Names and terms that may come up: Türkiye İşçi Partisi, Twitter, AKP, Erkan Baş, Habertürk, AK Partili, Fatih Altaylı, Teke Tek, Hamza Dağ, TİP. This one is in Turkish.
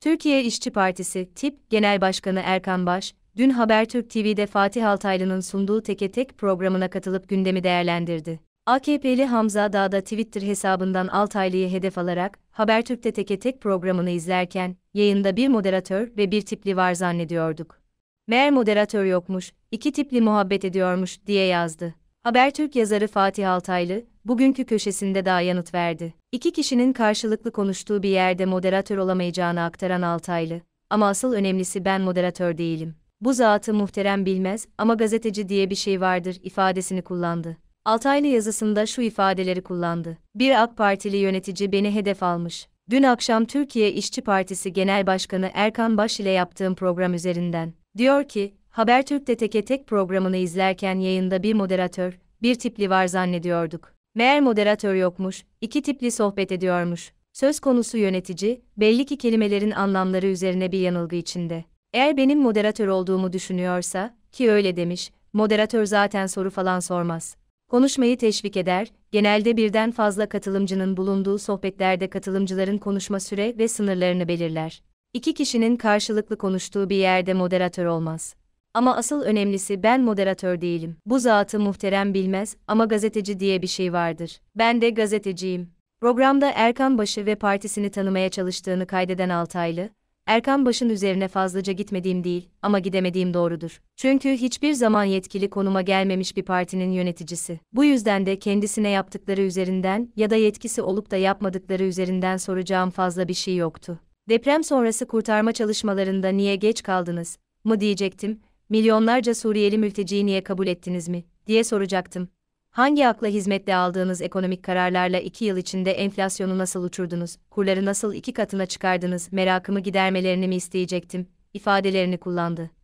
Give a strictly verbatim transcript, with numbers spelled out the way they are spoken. Türkiye İşçi Partisi Tip Genel Başkanı Erkan Baş, dün Habertürk T V'de Fatih Altaylı'nın sunduğu Teke Tek programına katılıp gündemi değerlendirdi. A K P'li Hamza Dağ'da Twitter hesabından Altaylı'yı hedef alarak, Habertürk'te Teke Tek programını izlerken, yayında bir moderatör ve bir tipli var zannediyorduk. Meğer moderatör yokmuş, iki tipli muhabbet ediyormuş diye yazdı. Habertürk yazarı Fatih Altaylı, bugünkü köşesinde daha yanıt verdi. İki kişinin karşılıklı konuştuğu bir yerde moderatör olamayacağını aktaran Altaylı, "Ama asıl önemlisi ben moderatör değilim. Bu zatı muhterem bilmez ama gazeteci diye bir şey vardır" ifadesini kullandı. Altaylı yazısında şu ifadeleri kullandı. "Bir A K Partili yönetici beni hedef almış. Dün akşam Türkiye İşçi Partisi Genel Başkanı Erkan Baş ile yaptığım program üzerinden. Diyor ki, Habertürk'te Teke Tek programını izlerken yayında bir moderatör, bir tipli var zannediyorduk. Meğer moderatör yokmuş, iki tipli sohbet ediyormuş." Söz konusu yönetici, belli ki kelimelerin anlamları üzerine bir yanılgı içinde. "Eğer benim moderatör olduğumu düşünüyorsa, ki öyle demiş, moderatör zaten soru falan sormaz. Konuşmayı teşvik eder, genelde birden fazla katılımcının bulunduğu sohbetlerde katılımcıların konuşma süre ve sınırlarını belirler. İki kişinin karşılıklı konuştuğu bir yerde moderatör olmaz. Ama asıl önemlisi ben moderatör değilim. Bu zatı muhterem bilmez ama gazeteci diye bir şey vardır. Ben de gazeteciyim." Programda Erkan Baş'ı ve partisini tanımaya çalıştığını kaydeden Altaylı, "Erkan Baş'ın üzerine fazlaca gitmediğim değil ama gidemediğim doğrudur. Çünkü hiçbir zaman yetkili konuma gelmemiş bir partinin yöneticisi. Bu yüzden de kendisine yaptıkları üzerinden ya da yetkisi olup da yapmadıkları üzerinden soracağım fazla bir şey yoktu. Deprem sonrası kurtarma çalışmalarında niye geç kaldınız mı diyecektim, milyonlarca Suriyeli mülteciyi niye kabul ettiniz mi diye soracaktım. Hangi akla hizmetle aldığınız ekonomik kararlarla iki yıl içinde enflasyonu nasıl uçurdunuz, kurları nasıl iki katına çıkardınız merakımı gidermelerini mi isteyecektim?" ifadelerini kullandı.